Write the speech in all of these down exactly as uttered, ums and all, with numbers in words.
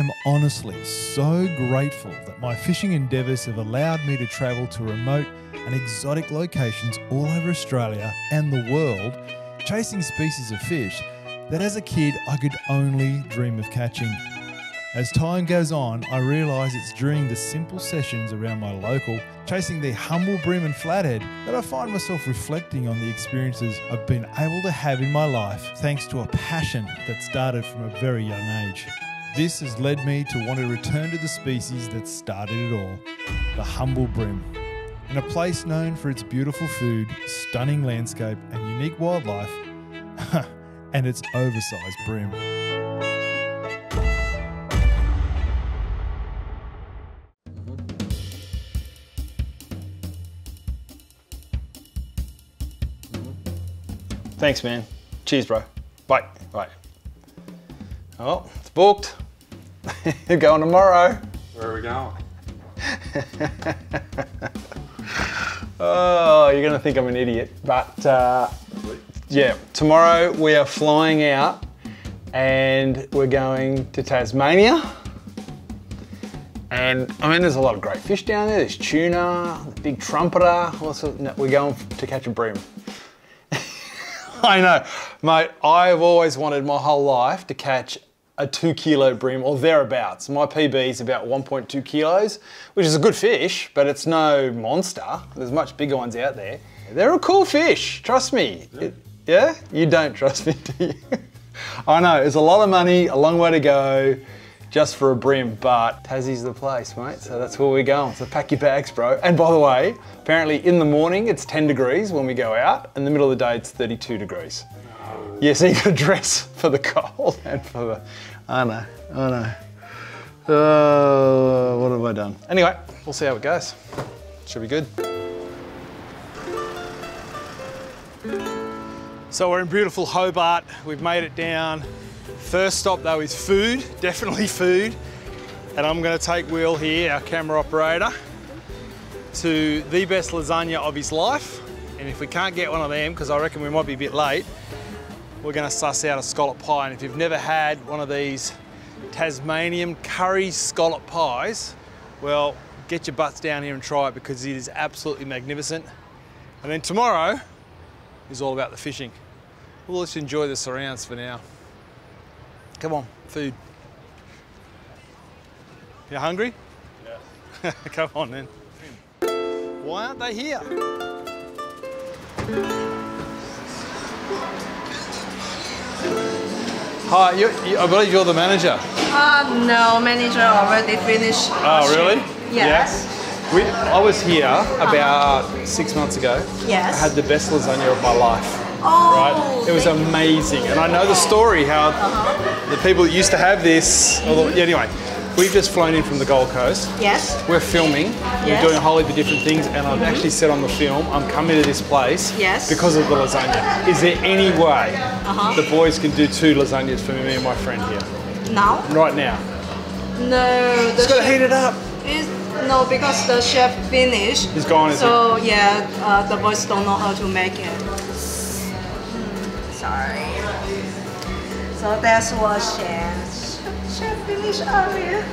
am honestly so grateful that my fishing endeavours have allowed me to travel to remote and exotic locations all over Australia and the world, chasing species of fish that as a kid I could only dream of catching. As time goes on, I realise it's during the simple sessions around my local, chasing the humble bream and flathead, that I find myself reflecting on the experiences I've been able to have in my life thanks to a passion that started from a very young age. This has led me to want to return to the species that started it all, the humble bream. In a place known for its beautiful food, stunning landscape and unique wildlife, and its oversized bream. Thanks, man. Cheers, bro. Bye. Bye. Oh, it's booked. You're going tomorrow. Where are we going? Oh, you're going to think I'm an idiot, but uh, yeah, tomorrow we are flying out and we're going to Tasmania. And I mean, there's a lot of great fish down there. There's tuna, the big trumpeter. Also, no, we're going to catch a bream. I know, mate, I've always wanted my whole life to catch a two kilo bream or thereabouts. My P B is about one point two kilos, which is a good fish, but it's no monster. There's much bigger ones out there. They're a cool fish, trust me. Yeah? It, yeah? You don't trust me, do you? I know, it's a lot of money, a long way to go, just for a bream, but Tassie's the place, mate, so that's where we're going. So pack your bags, bro. And by the way, apparently in the morning, it's ten degrees when we go out. In the middle of the day, it's thirty-two degrees. No. Yeah, so you gotta dress for the cold and for the, I know, I know. Oh, what have I done? Anyway, we'll see how it goes. Should be good. So we're in beautiful Hobart. We've made it down. First stop though is food, definitely food. And I'm gonna take Will here, our camera operator, to the best lasagna of his life. And if we can't get one of them, because I reckon we might be a bit late, we're gonna suss out a scallop pie. And if you've never had one of these Tasmanian curry scallop pies, well, get your butts down here and try it because it is absolutely magnificent. And then tomorrow is all about the fishing. We'll just enjoy the surrounds for now. Come on, food. You hungry? Yeah. Come on then. Why aren't they here? Hi, you, you, I believe you're the manager. Uh, no, manager already finished. Oh, really? Yes. Yeah. We, I was here about uh-huh. six months ago. Yes. I had the best lasagna of my life. Oh, right? It was amazing. And I know the story, how uh-huh. the people that used to have this, although, yeah, anyway, we've just flown in from the Gold Coast. Yes. We're filming, yes. We're doing a whole heap of different things, and I've mm-hmm. actually said on the film, I'm coming to this place yes. because of the lasagna. Is there any way uh-huh. the boys can do two lasagnas for me and my friend here? Now? Right now. No. Just gotta heat it up. No, because the chef finished. He's gone, isn't So, it? yeah, uh, the boys don't know how to make it. Sorry. So that's what chef, chef finished earlier.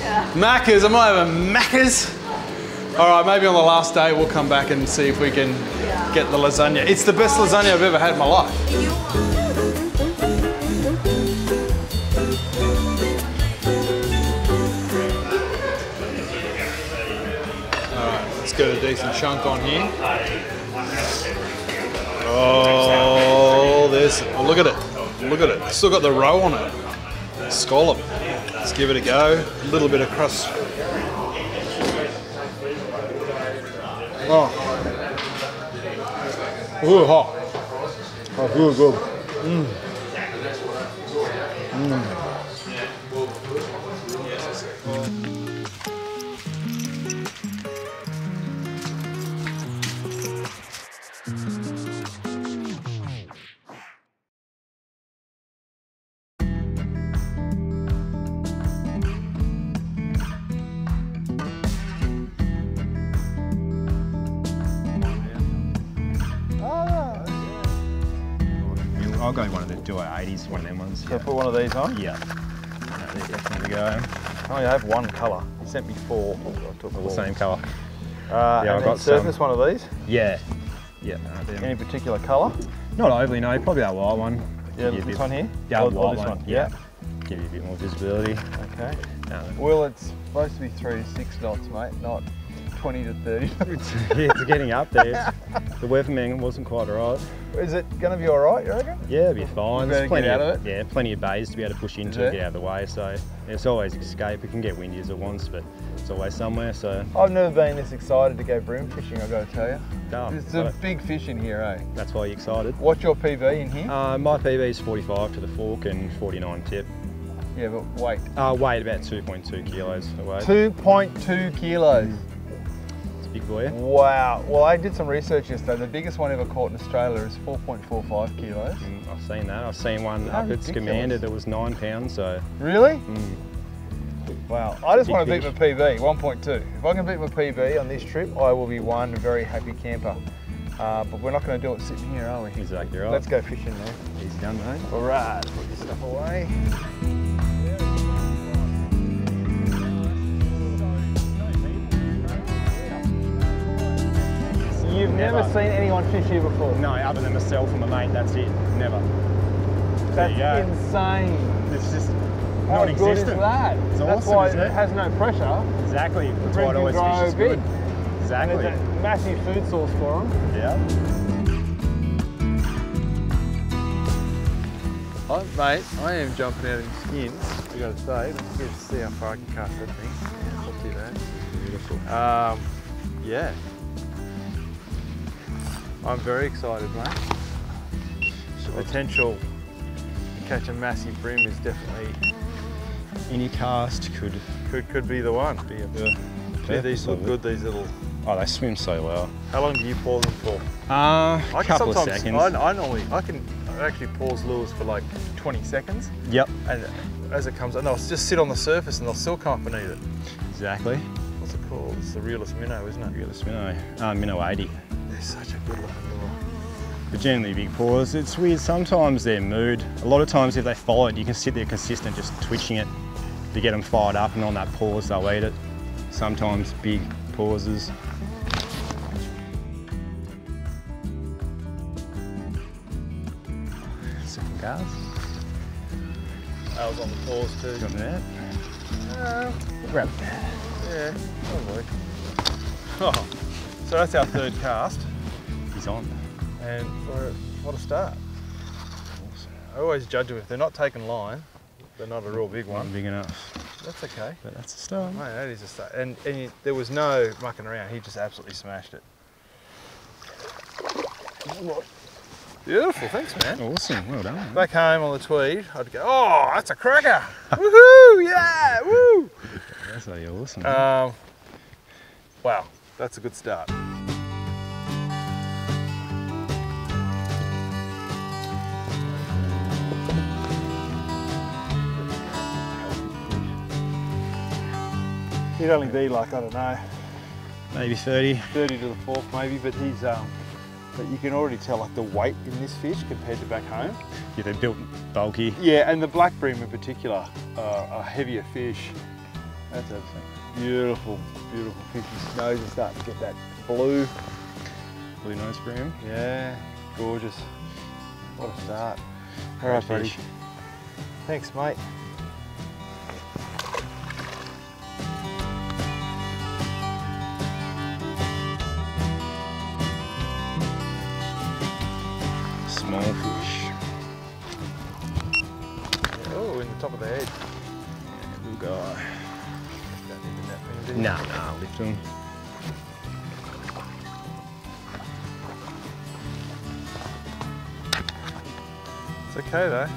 Yeah. Maccas, I might have a Maccas. All right, maybe on the last day we'll come back and see if we can yeah. get the lasagna. It's the best lasagna I've ever had in my life. You All right, let's get a decent chunk on here. Oh, there's, oh, look at it, look at it. Still got the roe on it, scallop. Let's give it a go, a little bit of crust. Oh, ooh, hot. Oh, good, good. Mm. Mm. I'll go one of the, do I eighties, one of them ones. So yeah. Put one of these on? Yeah. No, There we go. I only have one colour. He sent me four. I took all the same colour. Uh, yeah, I've got serving this one of these? Yeah. Yeah. No, any particular colour? Not overly, no. Probably that white one. Yeah, this bit, one here? Yeah, or, white or this one. Yeah. yeah. Give you a bit more visibility. Okay. No. Well, it's supposed to be three to six knots, mate, not twenty to thirty. Yeah, it's getting up there. The weatherman wasn't quite all right. Is it going to be all right, you reckon? Yeah, it'll be fine. There's plenty out of it. Yeah, plenty of bays to be able to push into and get out of the way. So it's always escape. It can get windy as it wants, but it's always somewhere. So I've never been this excited to go bream fishing, I've got to tell you. Oh, There's some big fish in here, eh? That's why you're excited. What's your P V in here? Uh, my P V is forty-five to the fork and forty-nine tip. Yeah, but weight? Uh, weight about two point two kilos away. two point two kilos? Boy. Wow. Well, I did some research yesterday. The biggest one ever caught in Australia is four point four five kilos. Mm, I've seen that. I've seen one up at Scamander that was nine pounds. So. Really? Mm. Wow. I just Big want to fish. beat my P V, one point two. If I can beat my P V on this trip, I will be one very happy camper. Uh, but we're not going to do it sitting here, are we? Exactly right. Let's go fishing now. He's done, mate. All right. Put your stuff away. You've never. never seen anyone fish here before? No, other than myself and my mate, that's it. Never. That's insane. It's just non existent. How good is that? It's that's awesome, why isn't it? It has no pressure. Exactly. That's why it always fishes big. Good. Exactly. And it's a massive food source for them. Yeah. Oh, mate, I am jumping out in skins, I've got to say. Let's get to see how far I can cast that thing. Not too bad. Beautiful. Um, yeah. I'm very excited, mate. The potential to catch a massive bream is definitely... Any cast could... Could, could be the one. Be a, yeah. Gee, these look good, these little... Oh, they swim so well. How long do you pause them for? Uh, a couple of seconds. I, I normally, I can actually pause lures for like twenty seconds. Yep. And as it comes, and they'll just sit on the surface and they'll still come up and eat it. Exactly. What's it called? It's the Realist Minnow, isn't it? Realist Minnow. Uh, minnow eighty. They're such a good looking lure. But generally big paws, it's weird, sometimes their mood, a lot of times if they follow it, you can sit there consistent just twitching it to get them fired up, and on that pause they'll eat it. Sometimes big pauses. Second cast. I was on the pause too. Got that? Uh, grab that. Yeah, that'll work. Oh. So that's our third cast. He's on. And we're, what a start. Awesome. I always judge them if they're not taking line, they're not a real big one. Not big enough. That's okay. But that's a start. Mate, that is a start. And, and you, there was no mucking around, he just absolutely smashed it. Beautiful, thanks man. Awesome, well done. Man. Back home on the Tweed, I'd go, oh, that's a cracker. Woohoo, yeah, woo. That's awesome. Um, wow. That's a good start. He'd only be like, I don't know. Maybe thirty. thirty to the fork maybe, but he's, um, but you can already tell like the weight in this fish compared to back home. Yeah, they're built bulky. Yeah, and the black bream in particular uh, are heavier fish. That's everything. Beautiful, beautiful fish. His nose is starting to get that blue. Blue nose bream. Yeah, gorgeous. What a start. All right, buddy. Thanks, mate. Small fish. Oh, in the top of the head. Yeah, little guy. No, no, lift him. It's okay though.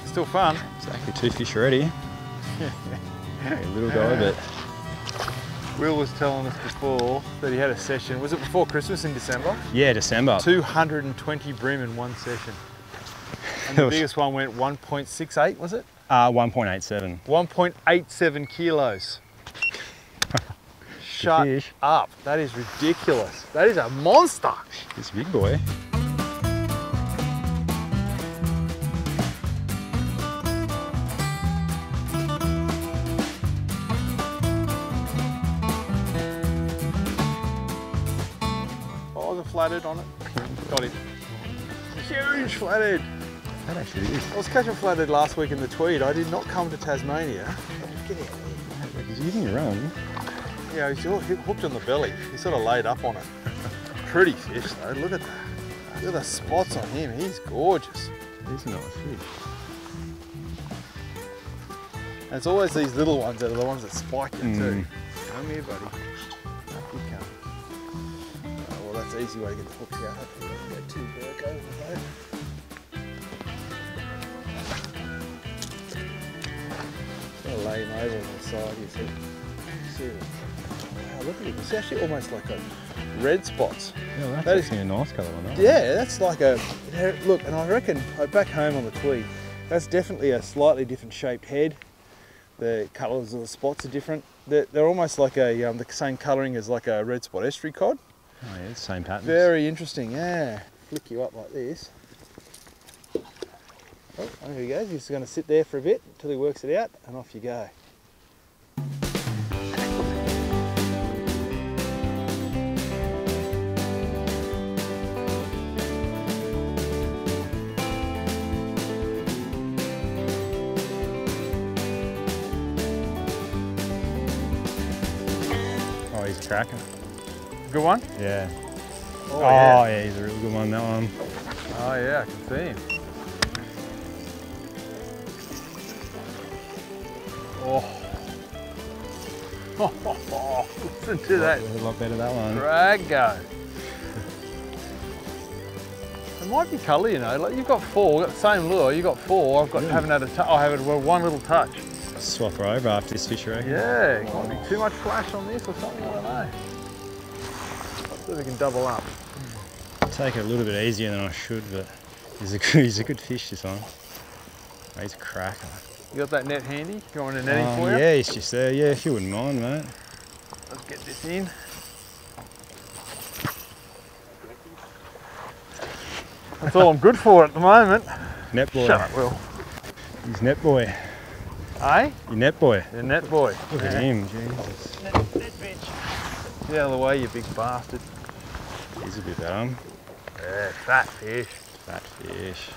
It's still fun. Exactly, two fish already. A little guy, but. Will was telling us before that he had a session. Was it before Christmas in December? Yeah, December. two hundred and twenty bream in one session. And the biggest one went one point six eight, was it? Uh, one point eight seven. one point eight seven kilos. Shut fish. up. That is ridiculous. That is a monster. It's a big boy. flathead on it. Got him. Huge flathead. That actually is. I was catching flathead last week in the Tweed. I did not come to Tasmania. Get out of here. He's using your arm. Yeah, he's hooked on the belly. He's sort of laid up on it. Pretty fish though. Look at that. Look at the spots on him. He's gorgeous. He's nice fish. And it's always these little ones that are the ones that spike you mm. too. Come here, buddy. Up you come. Oh, well, that's an easy way to get the hooks out. Hopefully, we don't go too Berg over though. Gotta lay him over on the side here, see? See wow, look at him. It's actually almost like a red spots. Yeah, well, that's that actually is, a nice colour one, that Yeah, one. that's like a. Look, and I reckon, like back home on the Tweed, that's definitely a slightly different shaped head. The colours of the spots are different. They're, they're almost like a um, the same colouring as like a red spot estuary cod. Oh yeah, it's the same pattern. Very interesting, yeah. Flick you up like this. Oh, there he goes. He's just going to sit there for a bit until he works it out, and off you go. Cracking. Good one? Yeah. Oh, oh yeah. yeah, he's a real good one, that one. Oh yeah, I can see him. Oh. Oh, oh, oh. Listen to that. A lot better that one. Drag go. It might be colour, you know. Like you've got four, we've got the same lure, you've got four. I've got, haven't had a touch. I have had one little touch. Swap her over after this fish, I reckon. Yeah, it can't be too much flash on this or something, I don't know. Let's see if we can double up. I take it a little bit easier than I should, but he's a good, he's a good fish, this one. Oh, he's a cracker. You got that net handy? Do you want a netting um, for you? Yeah, he's just there. Yeah, if you wouldn't mind, mate. Let's get this in. That's all I'm good for at the moment. Net boy. Shut up, Will. He's net boy. Hey? Your net boy. Your net boy. Look yeah. at him, Jesus. Net, net bitch. Get out of the way, you big bastard. He's a bit dumb. Yeah, fat fish. Fat fish.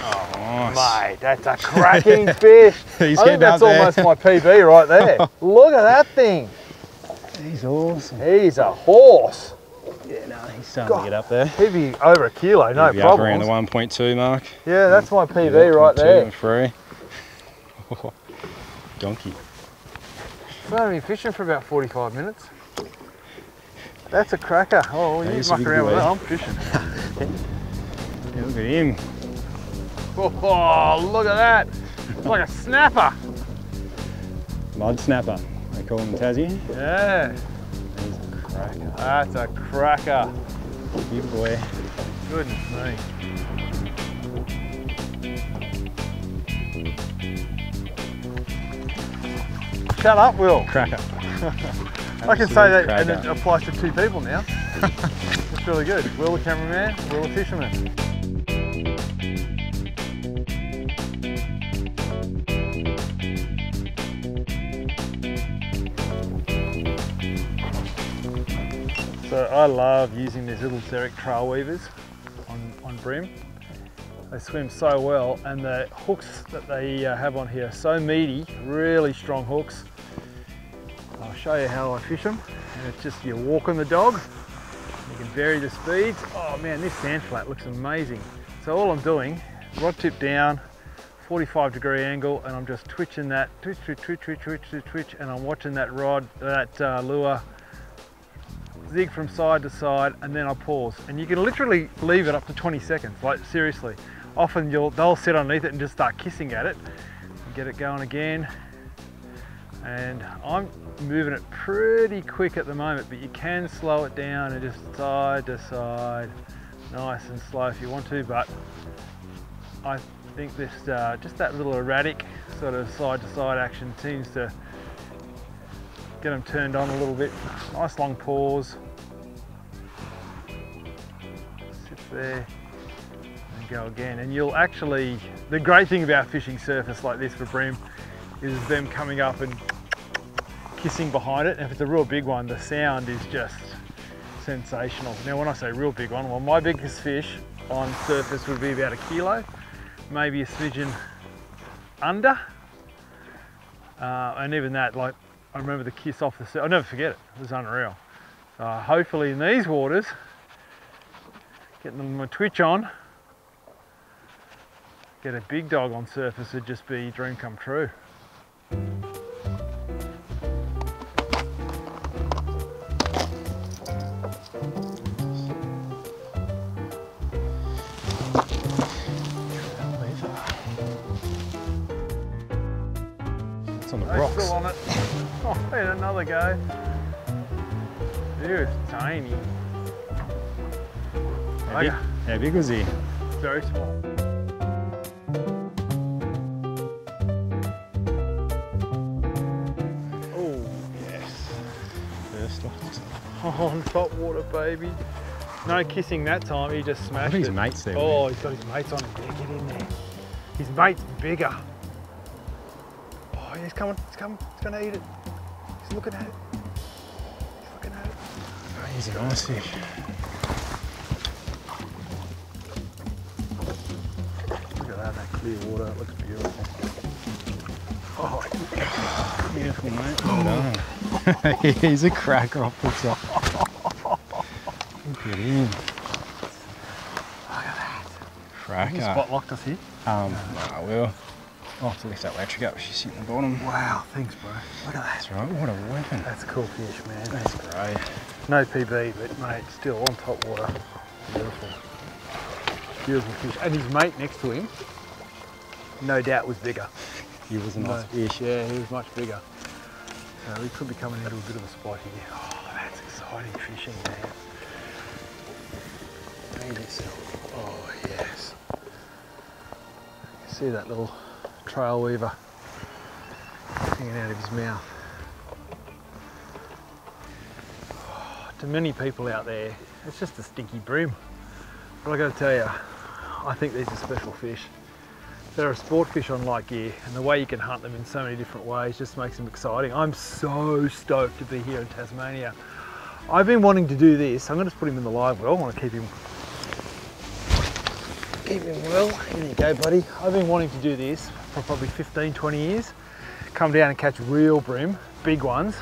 Oh, nice. Mate, that's a cracking fish. He's I think that's there. almost my P B right there. Look at that thing. He's awesome. He's a horse. Yeah, no, he's starting God, to get up there. He'd be over a kilo, he'd no problem. Around the one point two mark. Yeah, that's my P B yeah, right there. one point two and three. Oh, donkey. We've only been fishing for about forty-five minutes. That's a cracker. Oh, that you muck around with that. I'm fishing. Yeah, look at him. Oh, look at that. It's like a snapper. Mud snapper, they call him Tassie. Yeah. Cracker. That's a cracker. Good boy. Goodness me. Shut up, Will. Cracker. I can say that cracker. And it applies to two people now. It's really good. Will the cameraman, Will the fisherman. So I love using these little Derek Trail Weavers on, on brim. They swim so well, and the hooks that they uh, have on here are so meaty, really strong hooks. I'll show you how I fish them. And it's just, you're walking the dog, you can vary the speeds. Oh man, this sand flat looks amazing. So all I'm doing, rod tip down, forty-five degree angle, and I'm just twitching that, twitch, twitch, twitch, twitch, twitch, twitch, twitch, and I'm watching that rod, that uh, lure, zig from side to side, and then I pause. And you can literally leave it up to twenty seconds, like seriously. Often you'll, they'll sit underneath it and just start kissing at it. And get it going again. And I'm moving it pretty quick at the moment, but you can slow it down and just side to side, nice and slow if you want to, but I think this, uh, just that little erratic sort of side to side action seems to get them turned on a little bit. Nice long pause. Sit there and go again. And you'll actually, the great thing about fishing surface like this for brim is them coming up and kissing behind it. And if it's a real big one, the sound is just sensational. Now, when I say real big one, well, my biggest fish on surface would be about a kilo, maybe a smidgen under. Uh, and even that, like, I remember the kiss off the surface. I'll never forget it. It was unreal. So uh, hopefully in these waters, getting my twitch on, get a big dog on surface would just be a dream come true. It's on the no rocks. Still on it. Oh, I had another go. Dude, it's tiny. How big, how big was he? Very small. On top water, baby. No kissing that time, he just smashed his it. Mates there. Oh, man. He's got his mates on him. Yeah, get in there. His mate's bigger. Oh, he's coming, he's coming, he's gonna eat it. He's looking at it. He's looking at it. Oh, he's a nice fish. Look at that, that clear water, it looks beautiful. Oh, beautiful, mate. Oh. No. He's a cracker off the top. Look at him. Look at that. Cracker. Spot locked us here? Um, no, I will. I'll have to lift that electric up. She's sitting at the bottom. Wow, thanks, bro. Look at that. That's right. What a weapon. That's a cool fish, man. That's great. No P B, but mate, still on top water. Beautiful. Beautiful fish. And his mate next to him, no doubt, was bigger. He was a nice no, fish. Yeah, he was much bigger. So we could be coming into a bit of a spot here. Oh, that's exciting fishing, man. Oh yes. You see that little trail weaver hanging out of his mouth. Oh, to many people out there, it's just a stinky bream. But I gotta tell you, I think these are special fish. They're a sport fish on light gear, and the way you can hunt them in so many different ways just makes them exciting. I'm so stoked to be here in Tasmania. I've been wanting to do this. I'm going to just put him in the live well. I want to keep him, keep him well. Here you go, buddy. I've been wanting to do this for probably fifteen, twenty years. Come down and catch real bream, big ones,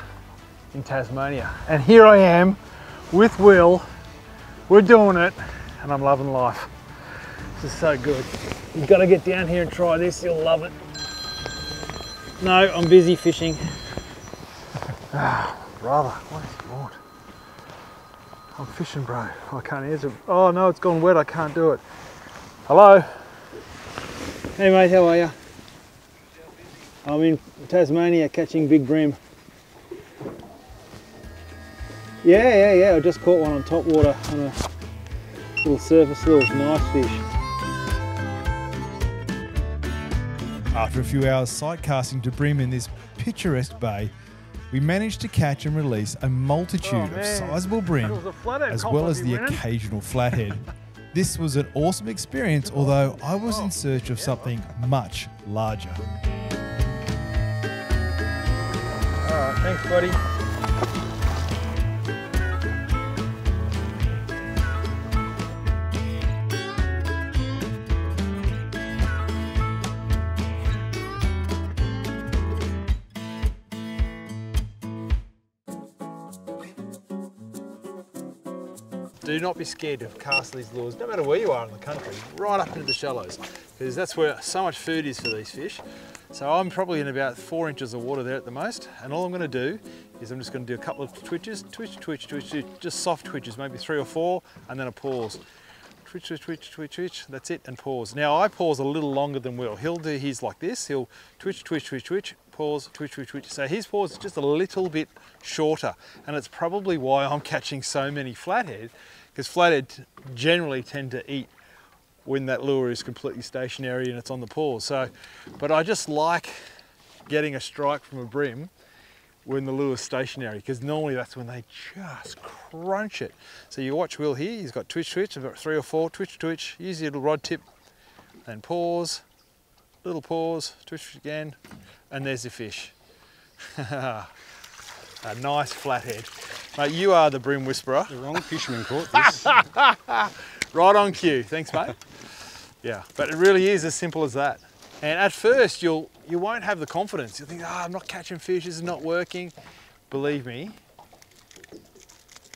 in Tasmania. And here I am with Will. We're doing it, and I'm loving life. This is so good. You've got to get down here and try this. You'll love it. No, I'm busy fishing. Ah, brother, what is he want? I'm fishing, bro. I can't answer. Oh no, it's gone wet. I can't do it. Hello. Hey mate, how are you? I'm in Tasmania catching big bream. Yeah, yeah, yeah. I just caught one on top water on a little surface lure. Nice fish. After a few hours sight casting to bream in this picturesque bay, we managed to catch and release a multitude oh, of sizable bream, as well as the winning. occasional flathead. This was an awesome experience, although I was in search of something much larger. All right, thanks, buddy. Do not be scared of casting these lures, no matter where you are in the country, right up into the shallows, because that's where so much food is for these fish. So I'm probably in about four inches of water there at the most, and all I'm going to do is I'm just going to do a couple of twitches, twitch, twitch, twitch, twitch, just soft twitches, maybe three or four, and then a pause. Twitch, twitch, twitch, twitch, twitch, that's it, and pause. Now I pause a little longer than Will. He'll do his like this, he'll twitch, twitch, twitch, twitch, pause, twitch, twitch, twitch. So his pause is just a little bit shorter, and it's probably why I'm catching so many flathead, because flathead generally tend to eat when that lure is completely stationary and it's on the pause. So, but I just like getting a strike from a bream when the lure is stationary, because normally that's when they just crunch it. So you watch Will here, he's got twitch, twitch, I've got three or four, twitch, twitch, use your little rod tip, then pause, little paws, twitch again, and there's the fish. A nice flathead. Mate, you are the brim whisperer. The wrong fisherman caught this. Right on cue. Thanks, mate. Yeah, but it really is as simple as that. And at first, you'll, you won't have the confidence. You'll think, ah, oh, I'm not catching fish, this is not working. Believe me,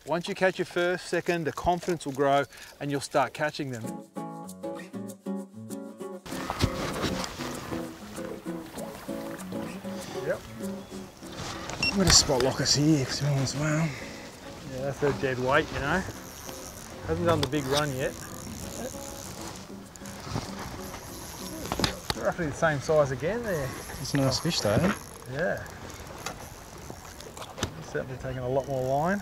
once you catch your first, second, the confidence will grow and you'll start catching them. Yep. I'm gonna spot lock us here because we as well. Yeah, that's a dead weight, you know. Hasn't done the big run yet. Roughly the same size again there. It's a nice fish though. Yeah. Certainly taking a lot more line.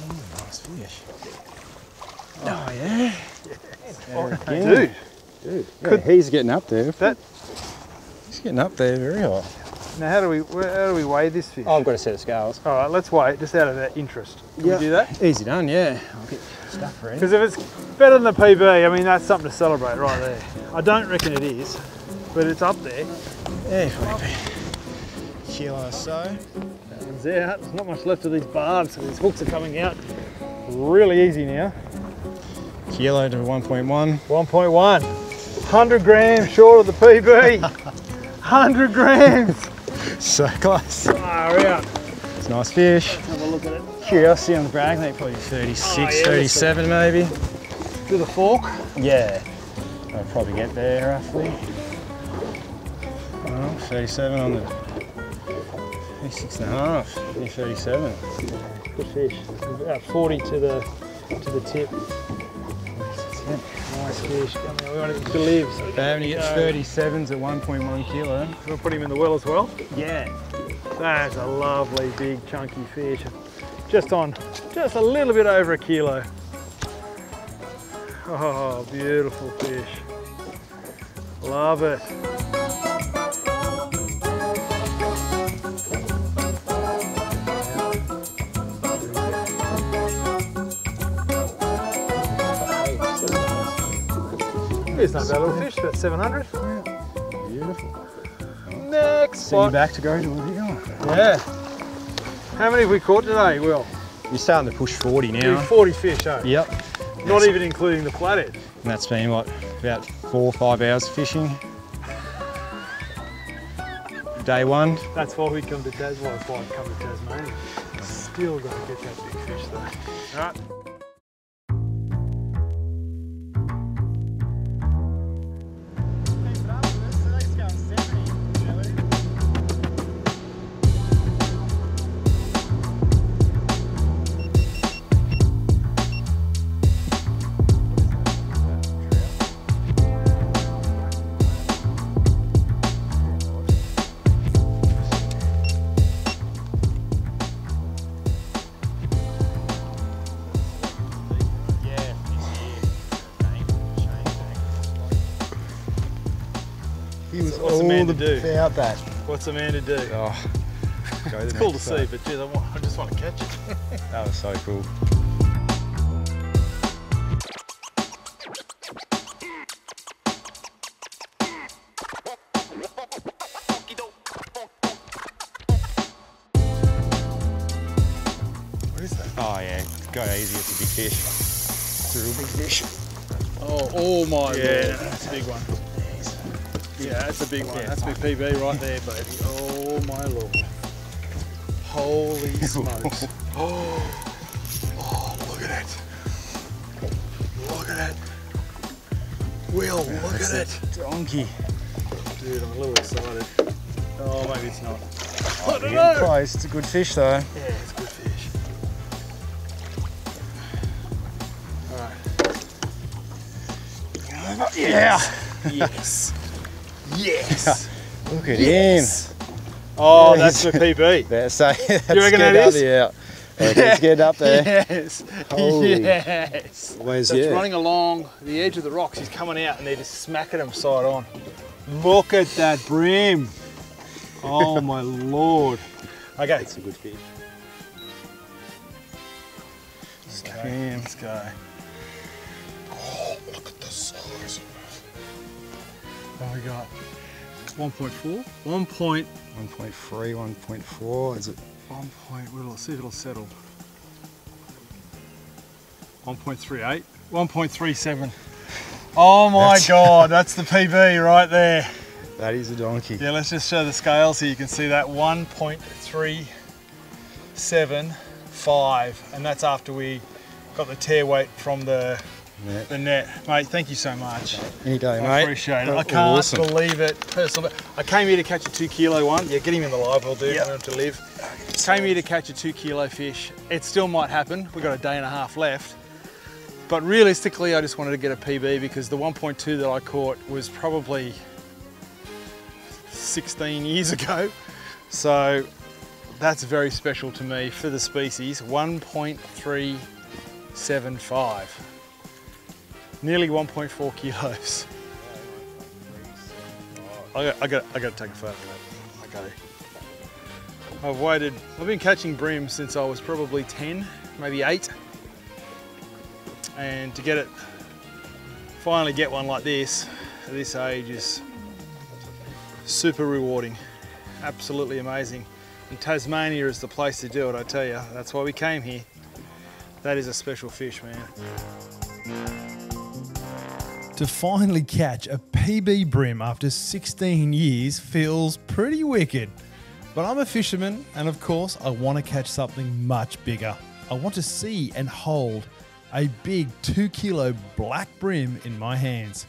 Ooh, nice fish. Oh, oh yeah. yeah. There dude, dude. Yeah, Could, he's getting up there. That, he's getting up there very high. Now how do we how do we weigh this fish? Oh, I've got a set of scales. All right, let's weigh it just out of that interest. Can yep. we do that? Easy done, yeah. I'll get stuff for it. Because if it's better than the P B, I mean that's something to celebrate right there. I don't reckon it is, but it's up there. Yeah, forty kilo or so. That one's out. There's not much left of these barbs, so these hooks are coming out really easy now. Kilo to one point one. one point one. one hundred grams short of the P B. one hundred grams. So close. Far out. It's a nice fish. Let's have a look at it. Curiosity on the brag, they're probably thirty-six, oh, yeah, thirty-seven maybe. With a fork? Yeah. I'll probably get there roughly. Oh, thirty-seven on the thirty-six and a half, thirty-seven. Good fish. About forty to the to the tip. Nice fish coming. We want him to live. So Bam, he gets thirty-sevens at one point one kilo. We'll put him in the well as well. Yeah. That's a lovely big chunky fish. Just on, just a little bit over a kilo. Oh, beautiful fish. Love it. It's not that little fish, but seven hundred. Yeah. Beautiful. Next See spot. You back to go to where you're going. Yeah. How many have we caught today, Will? You're starting to push forty now. You're forty fish, eh? Yep. Not that's, even including the flathead. And that's been, what, about four or five hours fishing. Day one. That's why we come to Tas, well, that's why I come to Tasmania. Still got to get that big fish though. All right. About that. What's a man to do? Oh, it's cool to see, but geez, I, want, I just want to catch it. That was so cool. What is that? Oh yeah, go easy, it's a big fish. It's a real big fish. Oh, oh my yeah, God, that's a big one. Yeah, that's a big one. That's a big P B right there, baby. Oh my lord. Holy smokes. Oh, oh look at it. Look at it. Will, yeah, look at it. Donkey. Dude, I'm a little excited. Oh, maybe it's not. Oh, I don't know. Close. It's a good fish though. Yeah, it's a good fish. Alright. Yeah! Yes. Yes! Look at yes. him! Oh, yes. That's the P B. That's, uh, that's do you reckon that is? Out. Yeah. Let's get up there. Yes! Holy. Yes! Always, that's yeah. running along the edge of the rocks. He's coming out and they're just smacking him side on. Look at that brim! Oh my lord! Okay. It's a good fish. Stuck in. Let's go. Oh, look at the size. What have we got? one point four, one point. one point three, one point four, is it? One point, we'll see if it'll settle. one point three eight, one point three seven. Oh my that's, God, that's the P B right there. That is a donkey. Yeah, let's just show the scales here. You can see that one point three seven five, and that's after we got the tear weight from the net. The net. Mate, thank you so much. Any day, I mate. I appreciate it. I can't awesome. believe it. Personally, I came here to catch a two kilo one. Yeah, get him in the live, I'll do it. Yep. I want him to live. Came here to catch a two kilo fish. It still might happen. We've got a day and a half left. But realistically, I just wanted to get a P B because the one point two that I caught was probably sixteen years ago. So that's very special to me for the species. one point three seven five, nearly one point four kilos. I got, I got, I got to take a photo of that. Okay. I've waited, I've been catching bream since I was probably ten, maybe eight. And to get it, finally get one like this, at this age is super rewarding, absolutely amazing. And Tasmania is the place to do it, I tell you. That's why we came here. That is a special fish, man. To finally catch a P B bream after sixteen years feels pretty wicked. But I'm a fisherman, and of course, I want to catch something much bigger. I want to see and hold a big two kilo black bream in my hands.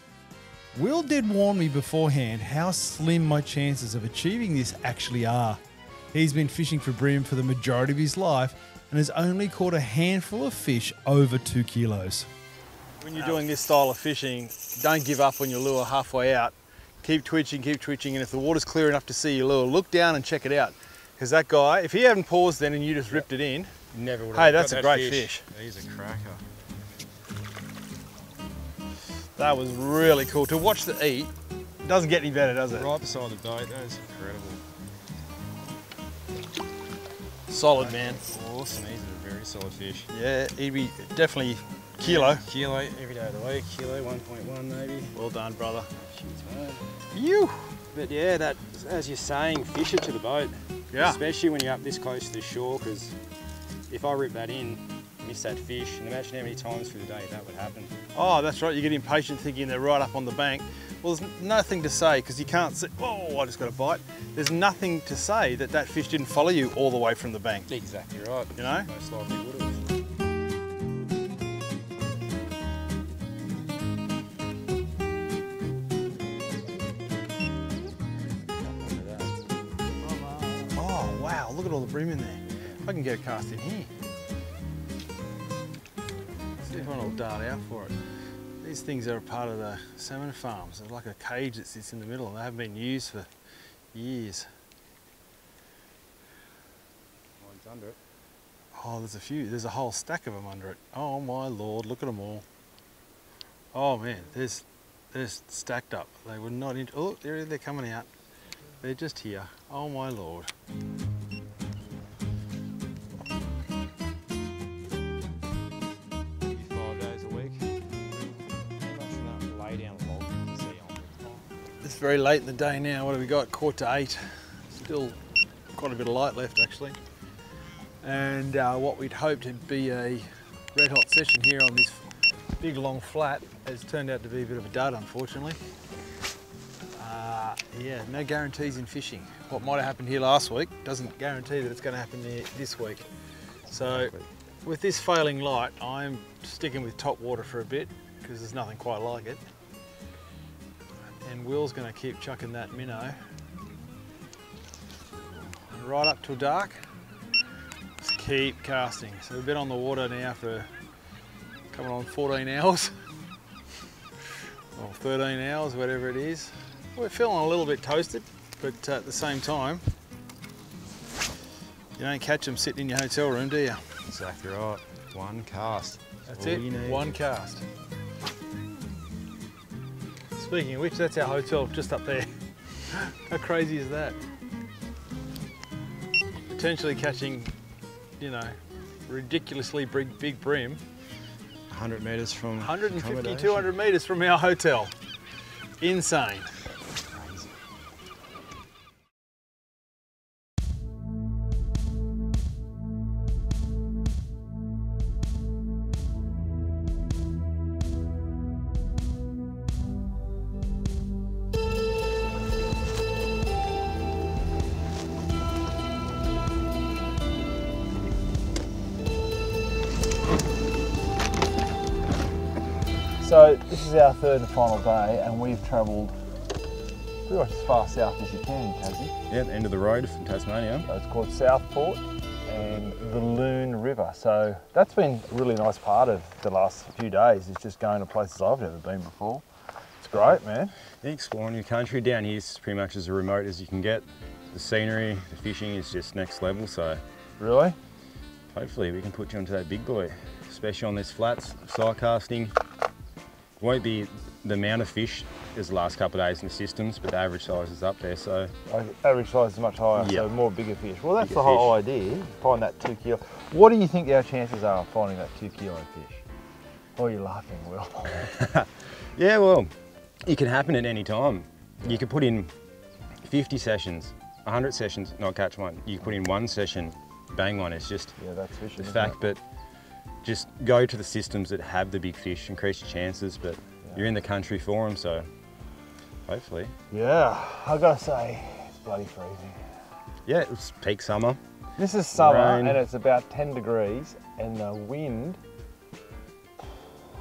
Will did warn me beforehand how slim my chances of achieving this actually are. He's been fishing for bream for the majority of his life and has only caught a handful of fish over two kilos. When you're doing this style of fishing, don't give up on your lure halfway out. Keep twitching, keep twitching, and if the water's clear enough to see your lure, look down and check it out. Because that guy, if he hadn't paused then and you just ripped it in, never would have. Hey, that's a great fish. He's a cracker. That was really cool. To watch the eat, it doesn't get any better, does it? Right beside the boat, that is incredible. Solid, man. Awesome, he's a very solid fish. Yeah, he'd be definitely kilo. Yeah, kilo, every day of the week, kilo, one point one maybe. Well done, brother. You. But yeah, that, as you're saying, fish it to the boat. Yeah. Especially when you're up this close to the shore, because if I rip that in, miss that fish, and imagine how many times through the day that would happen. Oh, that's right, you get impatient thinking they're right up on the bank. Well, there's nothing to say, because you can't say, oh, I just got a bite. There's nothing to say that that fish didn't follow you all the way from the bank. Exactly right. You know? Most likely would have. Oh, wow, look at all the bream in there. I can get a cast in here. Everyone will dart out for it. These things are a part of the salmon farms. They're like a cage that sits in the middle and they haven't been used for years. Mine's under it. Oh, there's a few. There's a whole stack of them under it. Oh my Lord, look at them all. Oh man, there's, they're stacked up. They were not in, oh, they're, they're coming out. They're just here. Oh my Lord. Very late in the day now. What have we got? Quarter to eight. Still quite a bit of light left actually. And uh, what we'd hoped would be a red hot session here on this big long flat has turned out to be a bit of a dud, unfortunately. Uh, yeah, no guarantees in fishing. What might have happened here last week doesn't guarantee that it's going to happen here this week. So with this failing light, I'm sticking with top water for a bit because there's nothing quite like it. And Will's going to keep chucking that minnow and right up till dark. Just keep casting. So we've been on the water now for coming on fourteen hours or thirteen hours, whatever it is. We're feeling a little bit toasted, but uh, at the same time, you don't catch them sitting in your hotel room, do you? Exactly right. One cast. That's it. One cast. Speaking of which, that's our hotel just up there. How crazy is that? Potentially catching, you know, ridiculously big, big bream. one hundred metres from one hundred fifty, two hundred metres from our hotel. Insane. Crazy. So this is our third and final day, and we've travelled pretty much as far south as you can, Tassie. Yeah, the end of the road from Tasmania. So it's called Southport and the Huon River. So that's been a really nice part of the last few days, is just going to places I've never been before. It's great, man. Yeah, exploring your country down here is pretty much as remote as you can get. The scenery, the fishing is just next level, so. Really? Hopefully we can put you onto that big boy, especially on these flats, side casting. Won't be the amount of fish as the last couple of days in the systems, but the average size is up there, so. Average size is much higher, yeah. So more bigger fish. Well, that's bigger the whole fish. idea, find that two kilo. What do you think our chances are of finding that two kilo fish? Oh, you're laughing, Will. Yeah, well, it can happen at any time. You could put in fifty sessions, one hundred sessions, not catch one. You could put in one session, bang one. It's just yeah, that's fishing, the fact it? that just go to the systems that have the big fish, increase your chances, but yeah. You're in the country for them, so hopefully. Yeah, I gotta say, it's bloody freezing. Yeah, it was peak summer. This is summer, rain. And it's about ten degrees, and the wind,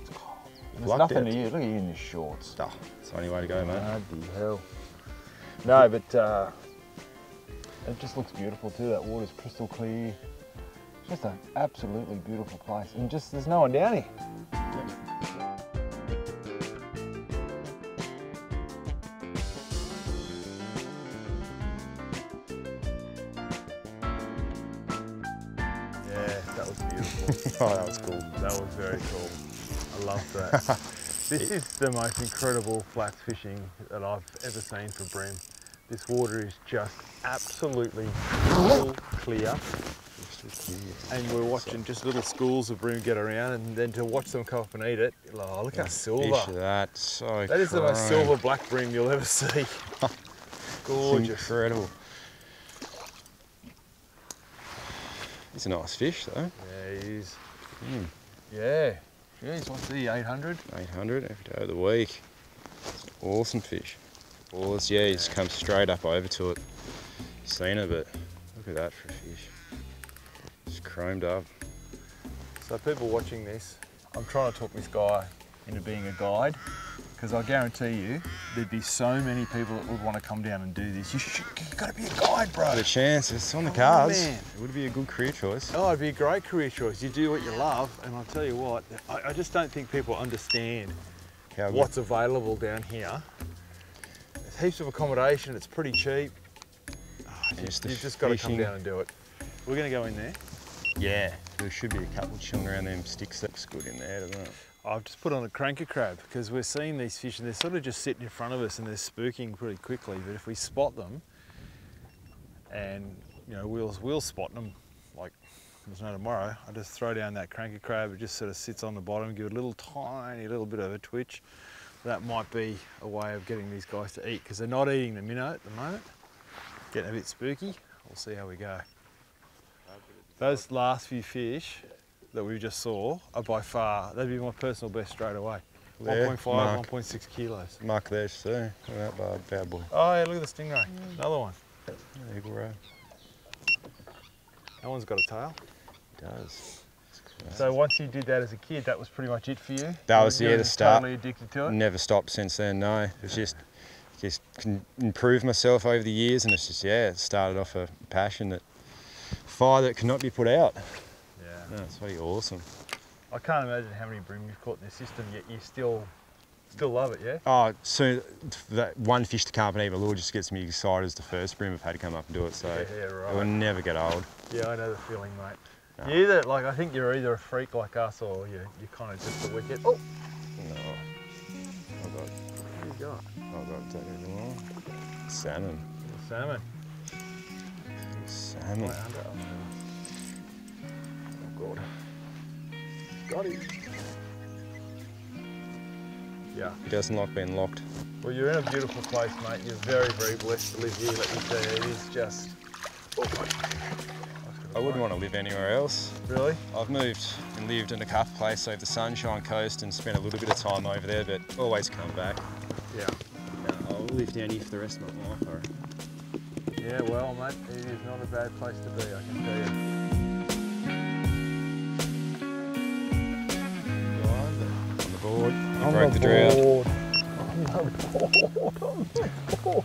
it's cold. There's nothing it. to you, look at you in your shorts. Oh, it's the only way to go, mate. Bloody hell. No, but uh, it just looks beautiful too. That water's crystal clear. Just an absolutely beautiful place, and just there's no one down here. Yeah, that was beautiful. Oh, that was cool. That was very cool. I loved that. This is the most incredible flats fishing that I've ever seen for bream. This water is just absolutely crystal clear. And we're watching just little schools of bream get around, and then to watch them come up and eat it. Oh, look how silver! Fish that so that crying. is the most silver black bream you'll ever see. Gorgeous, it's incredible. It's a nice fish, though. Yeah, he is. Mm. Yeah. Jeez, what's he? eight hundred. eight hundred every day of the week. Awesome fish. All this, yeah, he's come straight up over to it. Seen it, but look at that for a fish. Chromed up. So people watching this, I'm trying to talk this guy into being a guide, because I guarantee you there'd be so many people that would want to come down and do this. You should, you've got to be a guide, bro. The chance, it's on the cards. Oh, it would be a good career choice. Oh, it'd be a great career choice. You do what you love, and I'll tell you what, I, I just don't think people understand How what's good. available down here. There's heaps of accommodation, it's pretty cheap. Oh, just you, you've just got to come down and do it. We're going to go in there. Yeah, there should be a couple chilling around them sticks. That's good in there, doesn't it? I've just put on a cranker crab, because we're seeing these fish and they're sort of just sitting in front of us, and they're spooking pretty quickly. But if we spot them, and you know, we'll we'll spot them like there's no tomorrow. I just throw down that cranker crab. It just sort of sits on the bottom, give it a little tiny little bit of a twitch. That might be a way of getting these guys to eat, because they're not eating the minnow at the moment. Getting a bit spooky. We'll see how we go. Those last few fish that we just saw are by far, that'd be my personal best straight away. one point five, one point six kilos. Mark there too. Look at that bad boy. Oh yeah, look at the stingray. Mm. Another one. Eagle Row. That one's got a tail. It does. So once you did that as a kid, that was pretty much it for you? That was, yeah, the start. Totally addicted to it? Never stopped since then, no. It's just, just improved myself over the years, and it's just, yeah, it started off a passion that fire that cannot be put out. Yeah, no, it's really awesome. I can't imagine how many bream you've caught in the system, yet you still still love it, yeah? Oh, so that one fish that can't even lure just gets me excited as the first bream I've had to come up and do it, so yeah, yeah, right. It will never get old. Yeah, I know the feeling, mate. No. You either, like, I think you're either a freak like us, or you're, you're kind of just a wicked. Oh! No. Oh, God. What have you got? Oh, God, take it anymore. Salmon. Salmon. Salmon. Oh God. Got him. Yeah. He doesn't like being locked. Well, you're in a beautiful place, mate. You're very, very blessed to live here, let me tell you. It is just... Oh, I wouldn't want to live anywhere else. Really? I've moved and lived in a cuff place over the Sunshine Coast and spent a little bit of time over there, but always come back. Yeah. yeah I'll live down here for the rest of my life, I reckon. Yeah, well, mate, it is not a bad place to be, I can tell you. On the board. You on broke the, the drought. On the board. On the board.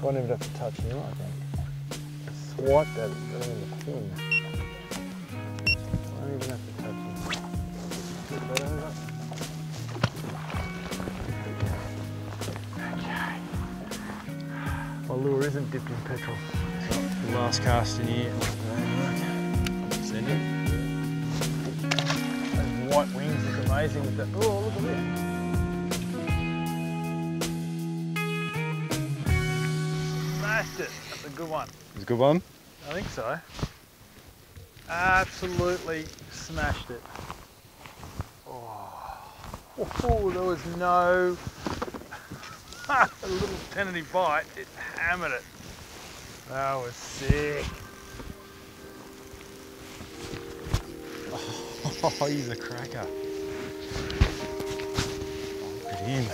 I won't even have to touch you, I think. Just swipe that in the corner. I don't even have to touch him. Put that over. My lure isn't dipped in petrol. So the last cast in here. Send it. Those white wings is amazing with that. Oh, look at this. Smashed it. That's a good one. It's a good one? I think so. Absolutely smashed it. Oh, oh there was no. A little tentative bite, it hammered it. That was sick. Oh, he's a cracker. Look at him.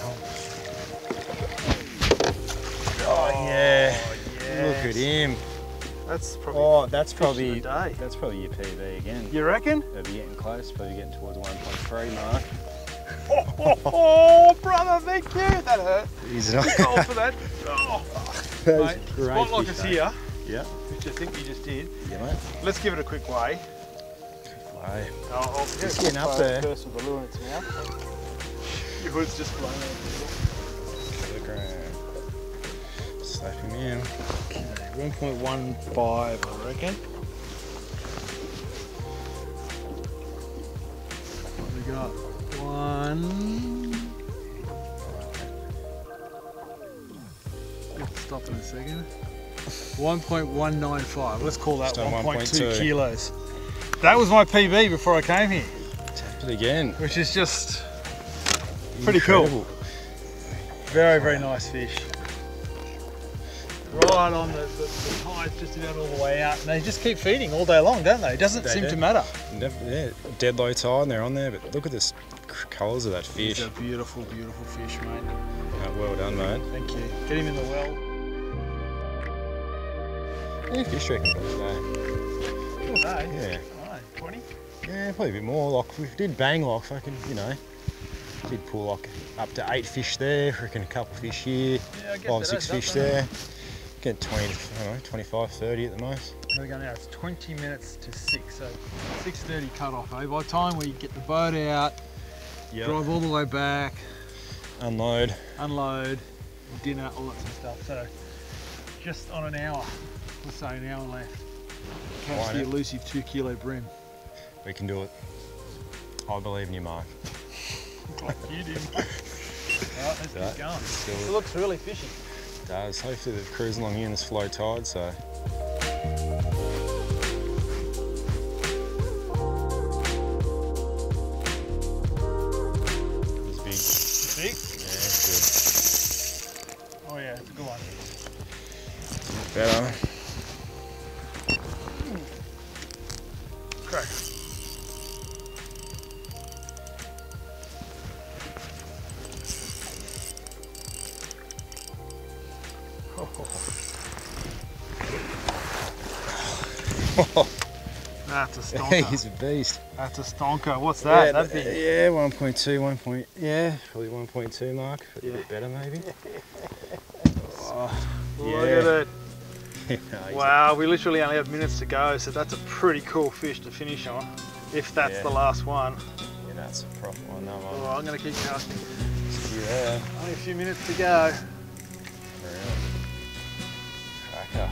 Oh, yeah. Oh, yes. Look at him. That's probably. Oh, that's probably. Day. That's probably your P V again. You reckon? It'll be getting close. Probably getting towards the one point three mark. Oh, oh, oh, brother, thank you. That hurt. He's not. Go for that. Oh, that mate, spot lock is here. Yeah. Which I think you just did. Yeah, mate. Let's give it a quick way. Quick way. Oh, oh yeah, just getting up there. First with the lure in its mouth. Your hood's just blown out. To the ground. Slap him in. Okay, one point one five, I reckon. What we got? One. Stop in a second. one point one nine five. Let's call that one point two kilos. That was my P B before I came here. Tapped it again. Which is just pretty incredible. Cool. Very, very nice fish. Right on the, the, the tide's just about all the way out, and they just keep feeding all day long, don't they? It doesn't they seem do. to matter. Yeah, dead low tide, and they're on there. But look at this colours of that fish. It's a beautiful, beautiful fish, mate. Oh, well done, mate. Thank you. Get him in the well. Yeah, fish tracking for today. All day. Yeah. Oh, twenty. Yeah, probably a bit more. Like we did bang, like fucking, you know. Did pull like up to eight fish there. Reckon a couple fish here. Yeah, I guess five, six fish there. Get twenty, I don't know, twenty-five, thirty at the most. Here we go now, it's twenty minutes to six, so six thirty cut off, eh? By the time we get the boat out, yep. Drive all the way back. Unload. Unload, dinner, all that sort of stuff. So just on an hour, let's say an hour left. Catch Why the not? elusive two kilo bream. We can do it. I believe in you, Mark. Like you do, Mark. All right, let's that, keep going. Let's do it. It looks really fishy. It does. Hopefully they're cruising along here in this flow tide, so. It's big. It's big? Yeah, it's good. Oh yeah, it's a good one. Better. Crack. Oh. That's a stonker. He's a beast. That's a stonker. What's that? Yeah, That'd uh, be... yeah one point two, one point, yeah, probably one point two mark. Yeah. A bit better maybe. Oh, look yeah. at it. Yeah, no, wow, we literally only have minutes to go, so that's a pretty cool fish to finish on, if that's yeah. the last one. Yeah, that's a proper one, that one. Oh, I'm going to keep casting. Yeah. Only a few minutes to go. Cracker.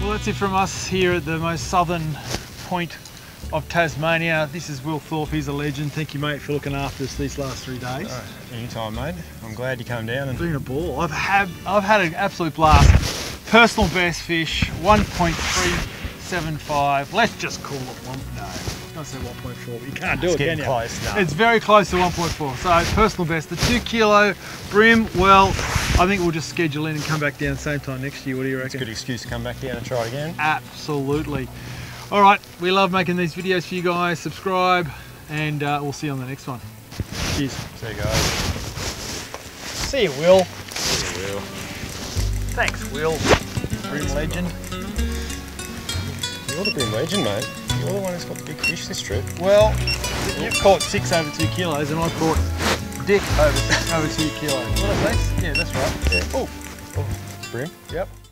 Well, that's it from us here at the most southern point of Tasmania. This is Will Thorpe, he's a legend. Thank you, mate, for looking after us these last three days. Oh, anytime, mate. I'm glad you came down. And... Been a ball. I've had, I've had an absolute blast. Personal best fish, one point three seven five. Let's just call it one. No, I was going to say one point four, but you can't do it, can you? Close, no. It's very close to one point four. So personal best, the two kilo brim. Well, I think we'll just schedule in and come back down same time next year. What do you reckon? It's a good excuse to come back down and try it again. Absolutely. All right, we love making these videos for you guys. Subscribe, and uh, we'll see you on the next one. Cheers. See you guys. See you, Will. See you, Will. Thanks, Will. Brim legend. You're the brim legend, mate. You're the one who's got big fish this trip. Well, you've caught six over two kilos, and I've caught dick over six over two kilos. What is that? Yeah, that's right. Yeah. Oh, brim. Yep.